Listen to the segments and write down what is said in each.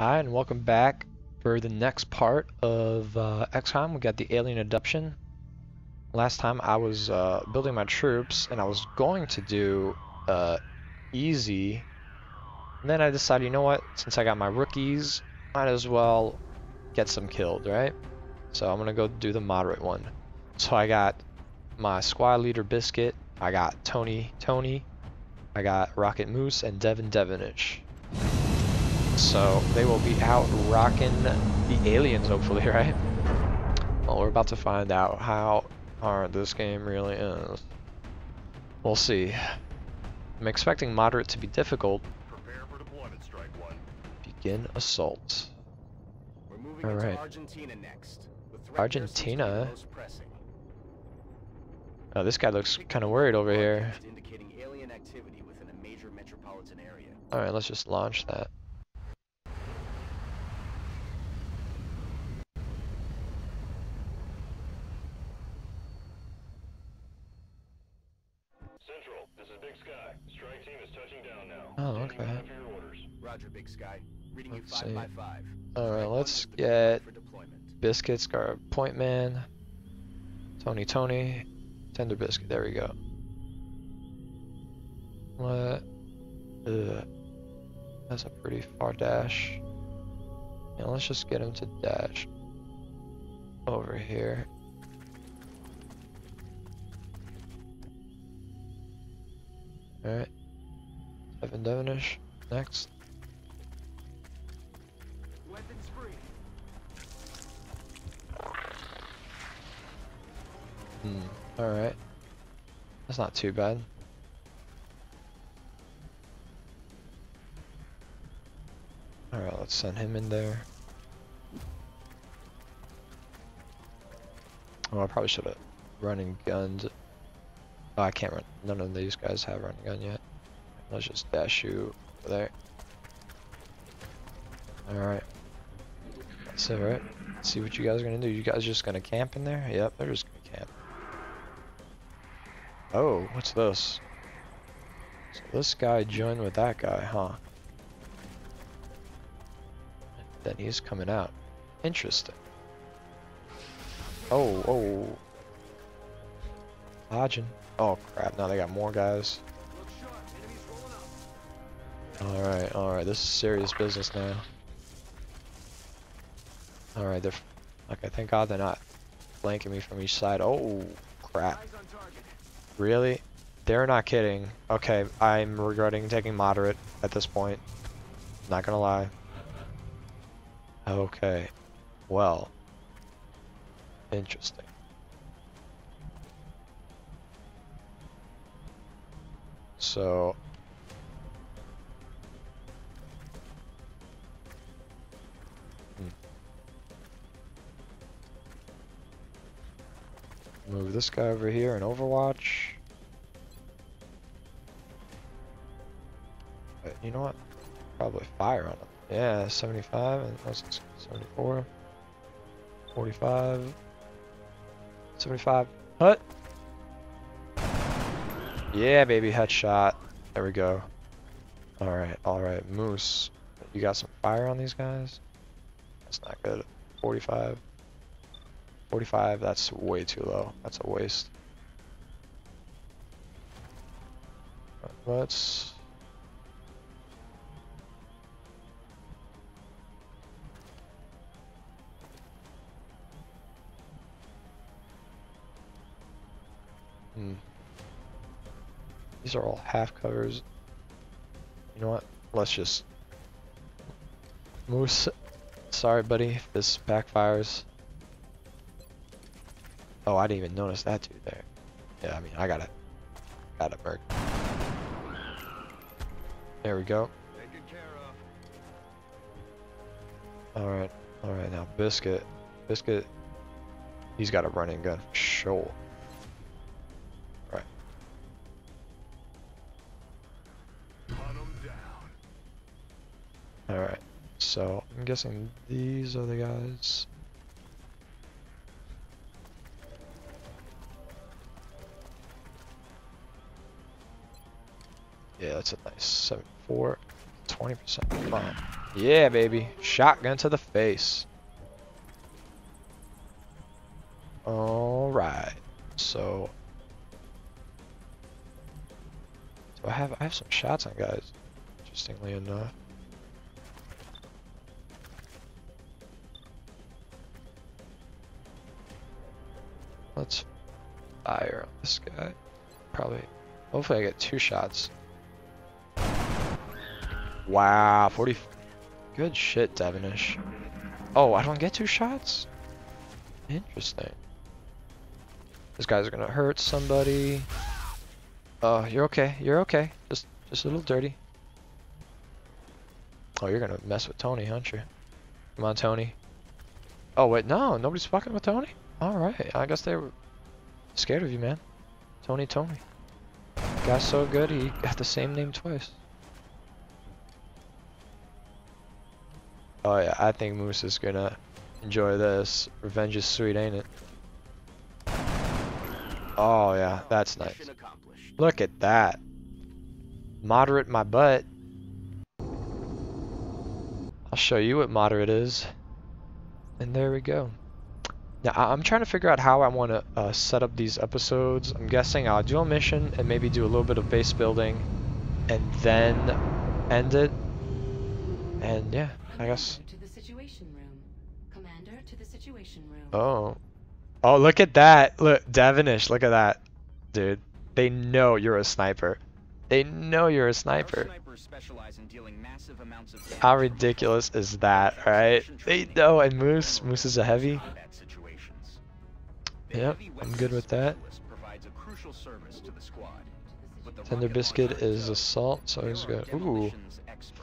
Hi, and welcome back for the next part of XCOM. We got the alien adoption. Last time I was building my troops, and I was going to do easy. And then I decided, you know what, since I got my rookies, might as well get some killed, right? So I'm going to go do the moderate one. So I got my squad leader Biscuit, I got Tony Tony, I got Rocket Moose, and Devin Devinich. So they will be out rocking the aliens, hopefully, right? Well, we're about to find out how hard this game really is. We'll see. I'm expecting moderate to be difficult. Prepare for deployment, strike one. Begin assault. We're moving all right. Argentina next. Argentina. Oh, this guy looks kind of worried over here. Indicating alien activity within a major metropolitan area. All right, let's just launch that. Big Sky, reading you 5 by 5. All right, let's get Biscuit's our point man. Tony Tony, Tender Biscuit. There we go. What? That's a pretty far dash. And let's just get him to dash over here. All right, Devin Devinish next. Alright. That's not too bad. Alright, let's send him in there. Oh, I probably should have running gunned. Oh, I can't run. None of these guys have running gun yet. Let's just dash you over there. Alright. That's it, right? Let's see what you guys are gonna do. You guys just gonna camp in there? Yep, they're just gonna camp. Oh, what's this? So this guy joined with that guy, huh? Then he's coming out. Interesting. Oh, oh. Lodging. Oh crap, now they got more guys. Alright, alright, this is serious business now. Alright, they're... Okay, thank God they're not flanking me from each side. Oh, crap. Really? They're not kidding. Okay, I'm regretting taking moderate at this point. Not gonna lie. Okay. Well. Interesting. So. Move this guy over here and overwatch. But you know what? Probably fire on him. Yeah, 75 and that's 74. 45. 75. Hut. Yeah, baby, headshot. There we go. Alright, alright. Moose. You got some fire on these guys? That's not good. 45. 45, that's way too low. That's a waste. Let's... These are all half covers. You know what? Let's just... Moose, sorry buddy, if this backfires. Oh, I didn't even notice that dude there. Yeah, I mean, I gotta merc. There we go. Taken care of. all right, now Biscuit, he's got a running gun for sure. Right. Run him down. All right, so I'm guessing these are the guys. Yeah, that's a nice 74, 20% bomb. Yeah, baby. Shotgun to the face. Alright. So... I have some shots on guys, interestingly enough. Let's fire on this guy. Probably, hopefully I get 2 shots. Wow, 40. Good shit, Devinich. Oh, I don't get 2 shots? Interesting. This guy's gonna hurt somebody. Oh, you're okay. You're okay. Just a little dirty. Oh, you're gonna mess with Tony, aren't you? Come on, Tony. Oh wait, no, nobody's fucking with Tony. All right, I guess they were scared of you, man. Tony Tony. Got so good, he got the same name twice. Oh yeah, I think Moose is gonna enjoy this. Revenge is sweet, ain't it? Oh yeah, that's nice. Look at that. Moderate my butt. I'll show you what moderate is. And there we go. Now, I'm trying to figure out how I want to set up these episodes. I'm guessing I'll do a mission and maybe do a little bit of base building and then end it. And yeah, I guess. To the situation room. Commander, to the situation room. Oh. Oh, look at that. Look, Devinich, look at that. Dude. They know you're a sniper. They know you're a sniper. How ridiculous is that, right? They know, and Moose. Moose is a heavy. Yep, I'm good with that. Tender Biscuit is assault, so he's good. Ooh,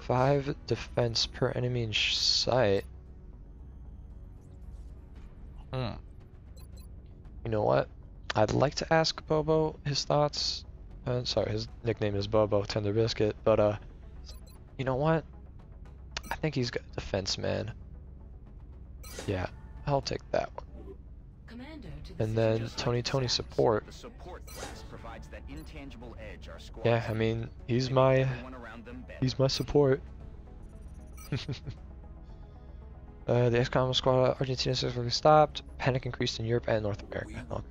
5 defense per enemy in sight. Hmm. You know what? I'd like to ask Bobo his thoughts. Sorry, his nickname is Bobo, Tender Biscuit, but you know what? I think he's got defense, man. Yeah, I'll take that one. And then Tony Tony support. Yeah, I mean, he's my support. The XCOM squad Argentina successfully stopped. Panic increased in Europe and North America. Oh.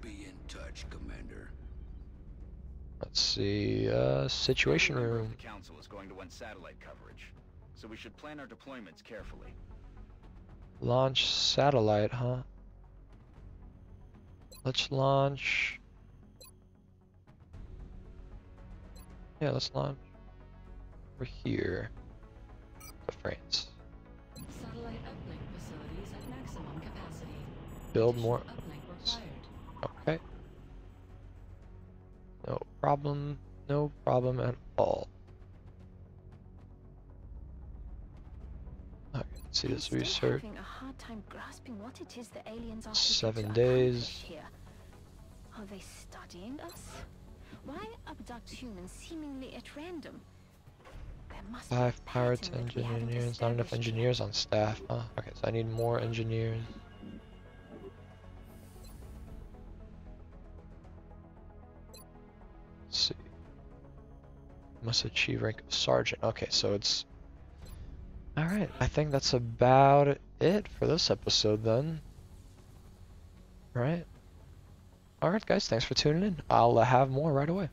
Touch, Commander. Let's see, situation room. The council is going to want satellite coverage, so we should plan our deployments carefully. Launch satellite, huh? Let's launch. Yeah, let's launch. We're here to France. Satellite uplink facilities at maximum capacity. Build more. Okay. No problem at all. Okay, let's see this research. 7 days. Are they studying us? Why abduct humans seemingly at random? There must be 5 pirates, engineers, not enough engineers on staff, huh? Okay, so I need more engineers. Let's see. Must achieve rank of sergeant. Okay, so it's alright, I think that's about it for this episode then. Alright. Alright guys, thanks for tuning in. I'll have more right away.